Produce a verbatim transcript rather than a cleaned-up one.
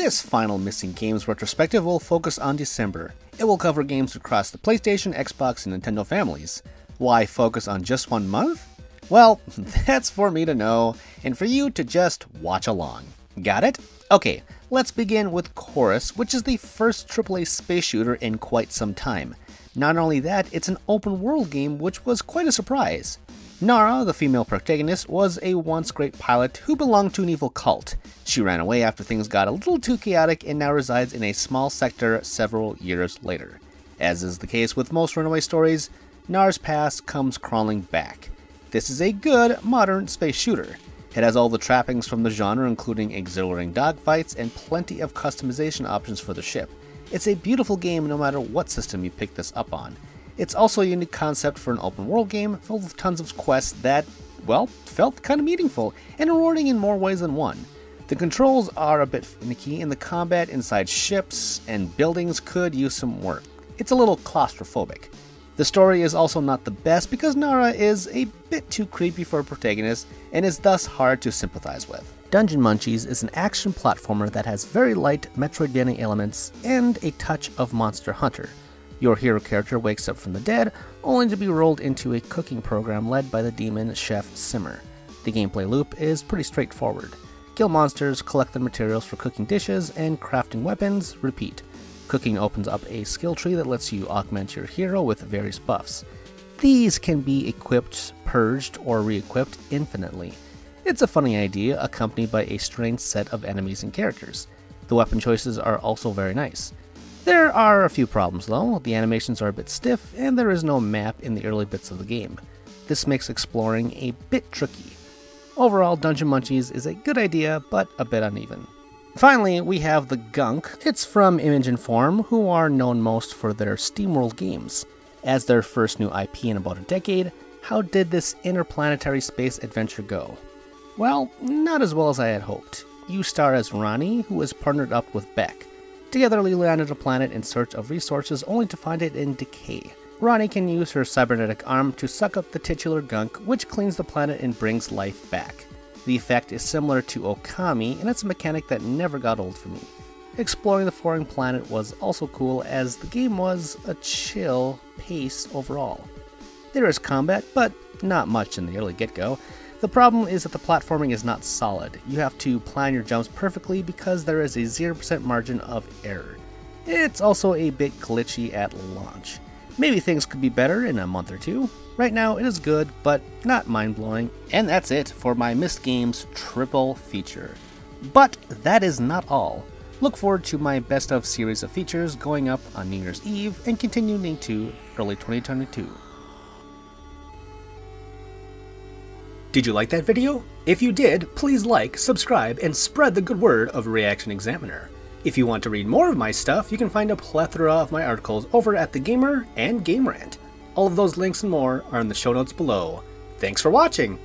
This final Missing Games retrospective will focus on December. It will cover games across the PlayStation, Xbox, and Nintendo families. Why focus on just one month? Well, that's for me to know, and for you to just watch along. Got it? Okay, let's begin with Chorus, which is the first triple A space shooter in quite some time. Not only that, it's an open-world game, which was quite a surprise. Nara, the female protagonist, was a once great pilot who belonged to an evil cult. She ran away after things got a little too chaotic and now resides in a small sector several years later. As is the case with most runaway stories, Nara's past comes crawling back. This is a good, modern space shooter. It has all the trappings from the genre, including exhilarating dogfights and plenty of customization options for the ship. It's a beautiful game no matter what system you pick this up on. It's also a unique concept for an open-world game filled with tons of quests that, well, felt kind of meaningful and rewarding in more ways than one. The controls are a bit finicky, and the combat inside ships and buildings could use some work. It's a little claustrophobic. The story is also not the best because Nara is a bit too creepy for a protagonist and is thus hard to sympathize with. Dungeon Munchies is an action platformer that has very light Metroidvania elements and a touch of Monster Hunter. Your hero character wakes up from the dead, only to be rolled into a cooking program led by the demon chef Simmer. The gameplay loop is pretty straightforward. Kill monsters, collect the materials for cooking dishes, and crafting weapons, repeat. Cooking opens up a skill tree that lets you augment your hero with various buffs. These can be equipped, purged, or re-equipped infinitely. It's a funny idea, accompanied by a strange set of enemies and characters. The weapon choices are also very nice. There are a few problems though. The animations are a bit stiff, and there is no map in the early bits of the game. This makes exploring a bit tricky. Overall, Dungeon Munchies is a good idea, but a bit uneven. Finally, we have The Gunk. It's from Image and Form, who are known most for their SteamWorld games. As their first new I P in about a decade, how did this interplanetary space adventure go? Well, not as well as I had hoped. You star as Ronnie, who is partnered up with Beck. Together, Lila landed a planet in search of resources only to find it in decay. Ronnie can use her cybernetic arm to suck up the titular gunk, which cleans the planet and brings life back. The effect is similar to Okami, and it's a mechanic that never got old for me. Exploring the foreign planet was also cool, as the game was a chill pace overall. There is combat, but not much in the early get-go. The problem is that the platforming is not solid. You have to plan your jumps perfectly because there is a zero percent margin of error. It's also a bit glitchy at launch. Maybe things could be better in a month or two. Right now it is good, but not mind-blowing. And that's it for my Missed Games triple feature. But that is not all. Look forward to my best of series of features going up on New Year's Eve and continuing to early twenty twenty-two. Did you like that video? If you did, please like, subscribe, and spread the good word of Reaction Examiner. If you want to read more of my stuff, you can find a plethora of my articles over at The Gamer and Game Rant. All of those links and more are in the show notes below. Thanks for watching!